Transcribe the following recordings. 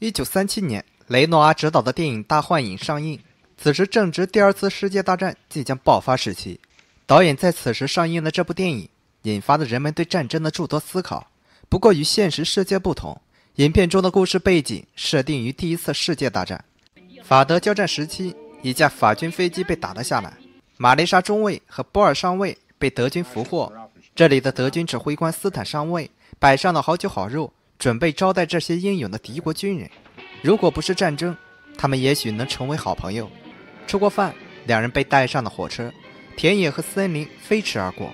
1937年，雷诺阿执导的电影《大幻影》上映，此时正值第二次世界大战即将爆发时期。导演在此时上映的这部电影，引发了人们对战争的诸多思考。不过与现实世界不同，影片中的故事背景设定于第一次世界大战。法德交战时期，一架法军飞机被打了下来，马雷莎中尉和波尔上尉被德军俘获。这里的德军指挥官斯坦上尉摆上了好酒好肉，准备招待这些英勇的敌国军人。如果不是战争，他们也许能成为好朋友。吃过饭，两人被带上了火车，田野和森林飞驰而过。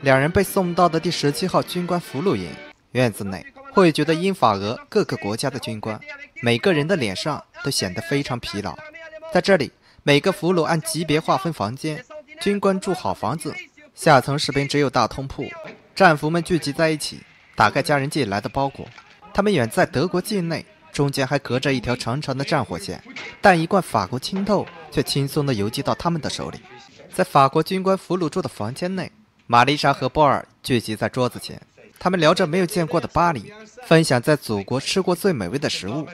两人被送到的第17号军官俘虏营，院子内汇聚的英法俄各个国家的军官，每个人的脸上都显得非常疲劳。在这里，每个俘虏按级别划分房间，军官住好房子，下层士兵只有大通铺。战俘们聚集在一起，打开家人寄来的包裹。他们远在德国境内，中间还隔着一条长长的战火线，但一罐法国青豆却轻松地邮寄到他们的手里。在法国军官俘虏住的房间内，玛丽莎和波尔聚集在桌子前，他们聊着没有见过的巴黎，分享在祖国吃过最美味的食物。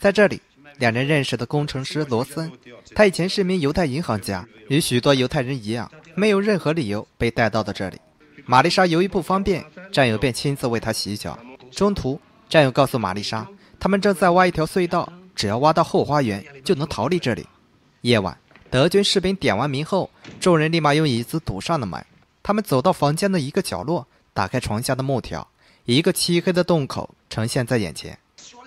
在这里，两人认识的工程师罗森，他以前是名犹太银行家，与许多犹太人一样，没有任何理由被带到了这里。玛丽莎由于不方便，战友便亲自为她洗脚。中途，战友告诉玛丽莎，他们正在挖一条隧道，只要挖到后花园就能逃离这里。夜晚，德军士兵点完名后，众人立马用椅子堵上了门。他们走到房间的一个角落，打开床下的木条，一个漆黑的洞口呈现在眼前。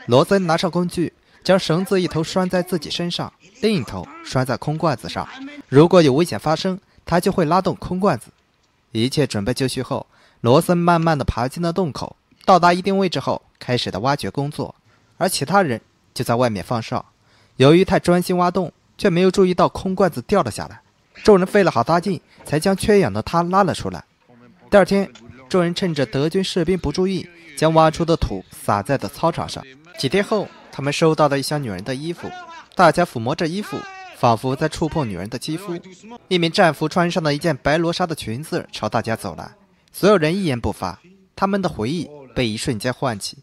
罗森拿上工具，将绳子一头拴在自己身上，另一头拴在空罐子上。如果有危险发生，他就会拉动空罐子。一切准备就绪后，罗森慢慢地爬进了洞口，到达一定位置后，开始的挖掘工作，而其他人就在外面放哨。由于太专心挖洞，却没有注意到空罐子掉了下来。众人费了好大劲，才将缺氧的他拉了出来。第二天，众人趁着德军士兵不注意，将挖出的土撒在了操场上。几天后，他们收到了一箱女人的衣服，大家抚摸着衣服，仿佛在触碰女人的肌肤。一名战俘穿上了一件白罗纱的裙子，朝大家走来。所有人一言不发，他们的回忆被一瞬间唤起，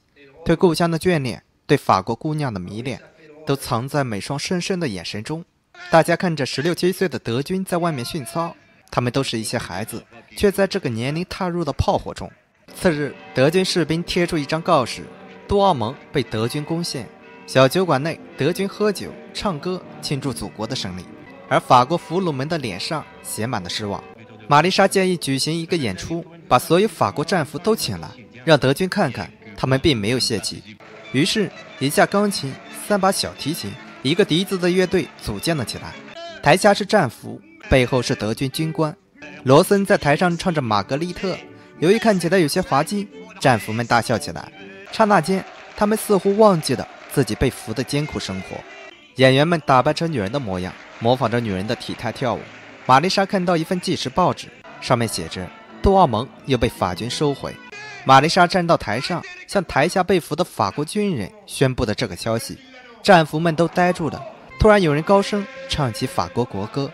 对故乡的眷恋，对法国姑娘的迷恋，都藏在每双深深的眼神中。大家看着16、17岁的德军在外面训操，他们都是一些孩子，却在这个年龄踏入了炮火中。次日，德军士兵贴出一张告示，杜奥蒙被德军攻陷。小酒馆内，德军喝酒唱歌庆祝祖国的胜利，而法国俘虏们的脸上写满了失望。玛丽莎建议举行一个演出，把所有法国战俘都请来，让德军看看他们并没有泄气。于是，一架钢琴、3把小提琴、一个笛子的乐队组建了起来。台下是战俘，背后是德军军官。罗森在台上唱着《玛格丽特》，由于看起来有些滑稽，战俘们大笑起来。刹那间，他们似乎忘记了自己被俘的艰苦生活。演员们打扮成女人的模样，模仿着女人的体态跳舞。玛丽莎看到一份纪实报纸，上面写着杜奥蒙又被法军收回。玛丽莎站到台上，向台下被俘的法国军人宣布了这个消息。战俘们都呆住了。突然有人高声唱起法国国歌。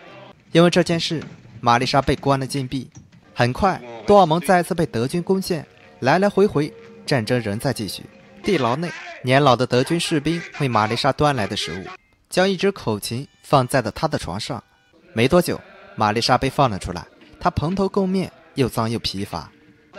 因为这件事，玛丽莎被关了禁闭。很快，杜奥蒙再次被德军攻陷，来来回回，战争仍在继续。地牢内，年老的德军士兵为玛丽莎端来的食物，将一只口琴放在了她的床上。没多久，玛丽莎被放了出来，她蓬头垢面，又脏又疲乏。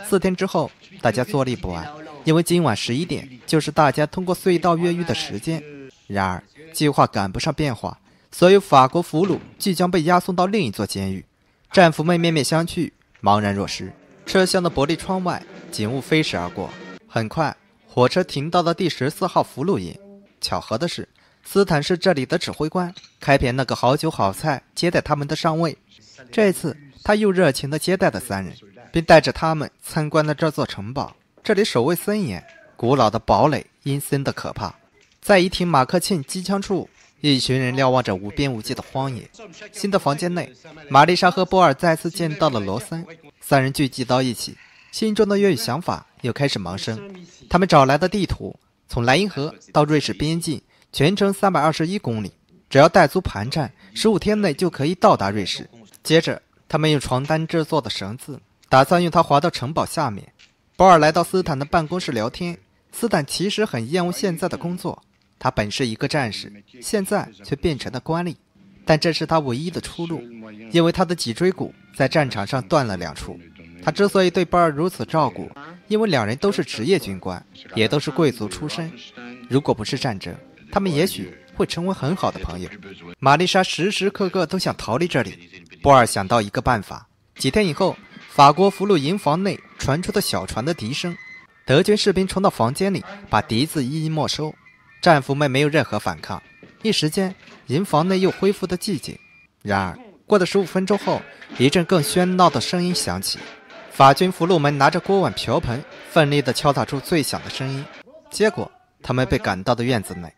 4天之后，大家坐立不安，因为今晚11点就是大家通过隧道越狱的时间。然而，计划赶不上变化，所有法国俘虏即将被押送到另一座监狱。战俘们面面相觑，茫然若失。车厢的玻璃窗外，警务飞驰而过。很快，火车停到了第14号俘虏营。巧合的是，斯坦是这里的指挥官，开遍那个好酒好菜接待他们的上尉。这次，他又热情地接待了3人，并带着他们参观了这座城堡。这里守卫森严，古老的堡垒阴森的可怕。在一挺马克沁机枪处，一群人瞭望着无边无际的荒野。新的房间内，玛丽莎和波尔再次见到了罗森，3人聚集到一起，心中的越狱想法又开始萌生。他们找来的地图，从莱茵河到瑞士边境，全程321公里，只要带足盘缠，15天内就可以到达瑞士。接着，他们用床单制作的绳子，打算用它滑到城堡下面。保尔来到斯坦的办公室聊天，斯坦其实很厌恶现在的工作，他本是一个战士，现在却变成了官吏，但这是他唯一的出路，因为他的脊椎骨在战场上断了2处。他之所以对巴尔如此照顾，因为2人都是职业军官，也都是贵族出身。如果不是战争，他们也许会成为很好的朋友。玛丽莎时时刻刻都想逃离这里。波尔想到一个办法。几天以后，法国俘虏营房内传出的小船的笛声，德军士兵冲到房间里，把笛子一一没收。战俘们没有任何反抗，一时间营房内又恢复的寂静。然而，过了15分钟后，一阵更喧闹的声音响起。法军俘虏们拿着锅碗瓢盆，奋力地敲打出最响的声音。结果，他们被赶到的院子内。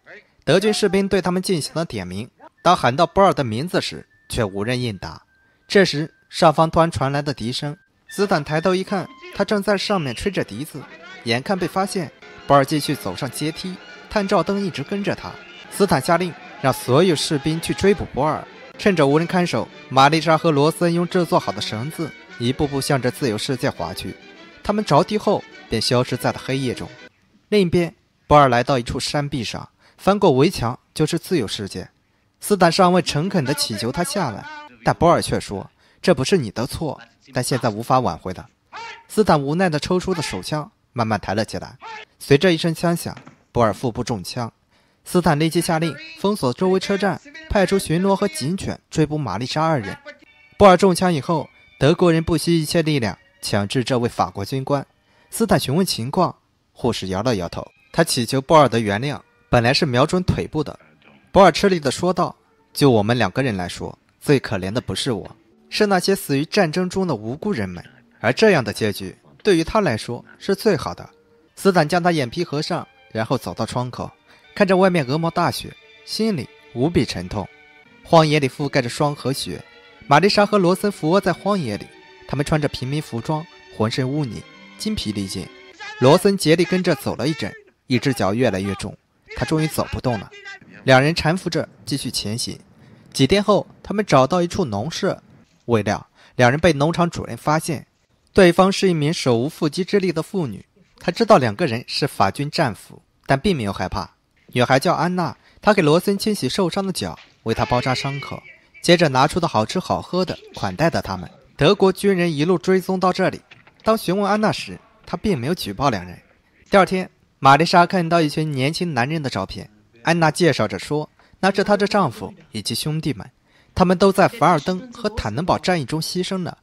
德军士兵对他们进行了点名。当喊到波尔的名字时，却无人应答。这时，上方突然传来的笛声。斯坦抬头一看，他正在上面吹着笛子。眼看被发现，波尔继续走上阶梯，探照灯一直跟着他。斯坦下令让所有士兵去追捕波尔。趁着无人看守，玛丽莎和罗森用制作好的绳子一步步向着自由世界划去。他们着地后便消失在了黑夜中。另一边，波尔来到一处山壁上，翻过围墙就是自由世界。斯坦上尉诚恳地祈求他下来，但波尔却说：“这不是你的错，但现在无法挽回了。”斯坦无奈地抽出了手枪，慢慢抬了起来。随着一声枪响，波尔腹部中枪。斯坦立即下令封锁周围车站，派出巡逻和警犬追捕玛丽莎2人。波尔中枪以后，德国人不惜一切力量强制这位法国军官。斯坦询问情况，护士摇了摇头，他祈求波尔的原谅。本来是瞄准腿部的，波尔吃力地说道：“就我们2个人来说，最可怜的不是我，是那些死于战争中的无辜人们。而这样的结局对于他来说是最好的。”斯坦将他眼皮合上，然后走到窗口，看着外面鹅毛大雪，心里无比沉痛。荒野里覆盖着霜和雪，玛丽莎和罗森俯卧在荒野里，他们穿着平民服装，浑身污泥，筋疲力尽。罗森竭力跟着走了一阵，一只脚越来越重，他终于走不动了。2人搀扶着继续前行。几天后，他们找到一处农舍，未料2人被农场主人发现，对方是一名手无缚鸡之力的妇女。他知道2个人是法军战俘，但并没有害怕。女孩叫安娜，她给罗森清洗受伤的脚，为他包扎伤口，接着拿出的好吃好喝的款待了他们。德国军人一路追踪到这里。当询问安娜时，她并没有举报2人。第2天，玛丽莎看到一群年轻男人的照片，安娜介绍着说，那是她的丈夫以及兄弟们，他们都在凡尔登和坦能堡战役中牺牲了。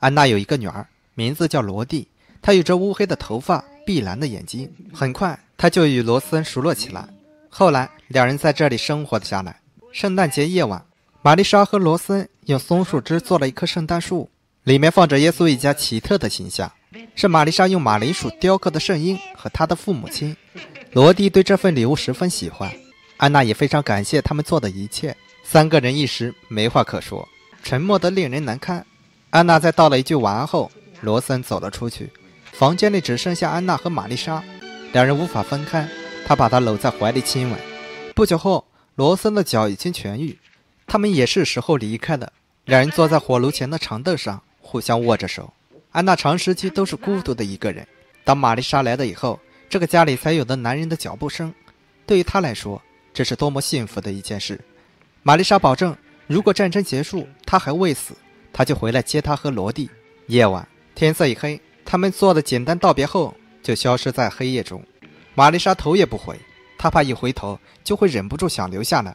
安娜有一个女儿，名字叫罗蒂，她有着乌黑的头发，碧蓝的眼睛。很快，她就与罗森熟络起来。后来，2人在这里生活了下来。圣诞节夜晚，玛丽莎和罗森用松树枝做了一棵圣诞树，里面放着耶稣一家奇特的形象，是玛丽莎用马铃薯雕刻的圣婴和她的父母亲。罗蒂对这份礼物十分喜欢，安娜也非常感谢他们做的一切。3个人一时没话可说，沉默得令人难堪。安娜在道了一句晚安后，罗森走了出去，房间里只剩下安娜和玛丽莎，2人无法分开。他把她搂在怀里亲吻。不久后，罗森的脚已经痊愈，他们也是时候离开了。2人坐在火炉前的长凳上，互相握着手。安娜长时期都是孤独的一个人，当玛丽莎来了以后，这个家里才有的男人的脚步声。对于她来说，这是多么幸福的一件事。玛丽莎保证，如果战争结束，她还未死，她就回来接她和罗蒂。夜晚，天色已黑，他们做了简单道别后，就消失在黑夜中。玛丽莎头也不回，她怕一回头就会忍不住想留下来。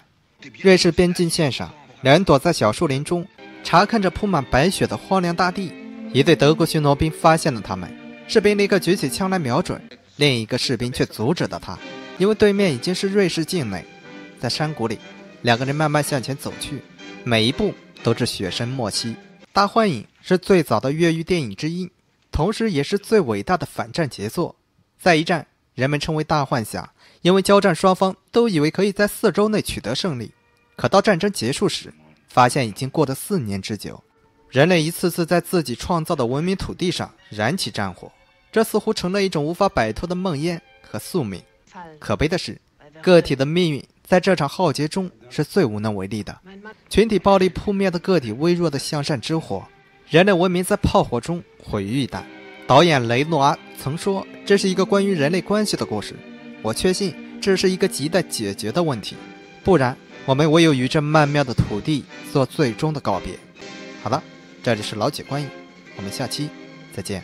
瑞士边境线上，2人躲在小树林中，查看着铺满白雪的荒凉大地。一队德国巡逻兵发现了他们，士兵立刻举起枪来瞄准，另一个士兵却阻止了他，因为对面已经是瑞士境内。在山谷里，2人慢慢向前走去，每一步都是雪深莫膝。大幻影是最早的越狱电影之一，同时也是最伟大的反战杰作。在一战，人们称为大幻想，因为交战双方都以为可以在4周内取得胜利，可到战争结束时，发现已经过了4年之久。人类一次次在自己创造的文明土地上燃起战火，这似乎成了一种无法摆脱的梦魇和宿命。可悲的是，个体的命运在这场浩劫中是最无能为力的。群体暴力扑灭的个体微弱的向善之火，人类文明在炮火中毁于一旦。导演雷诺阿曾说，这是一个关于人类关系的故事。我确信这是一个亟待解决的问题，不然我们唯有与这曼妙的土地做最终的告别。好了，这里是老井观影，我们下期再见。